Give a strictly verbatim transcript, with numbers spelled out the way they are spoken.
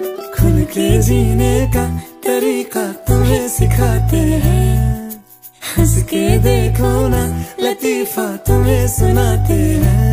खुल के जीने का तरीका तुम्हें सिखाते हैं, हंस के देखो ना लतीफा तुम्हें सुनाते हैं।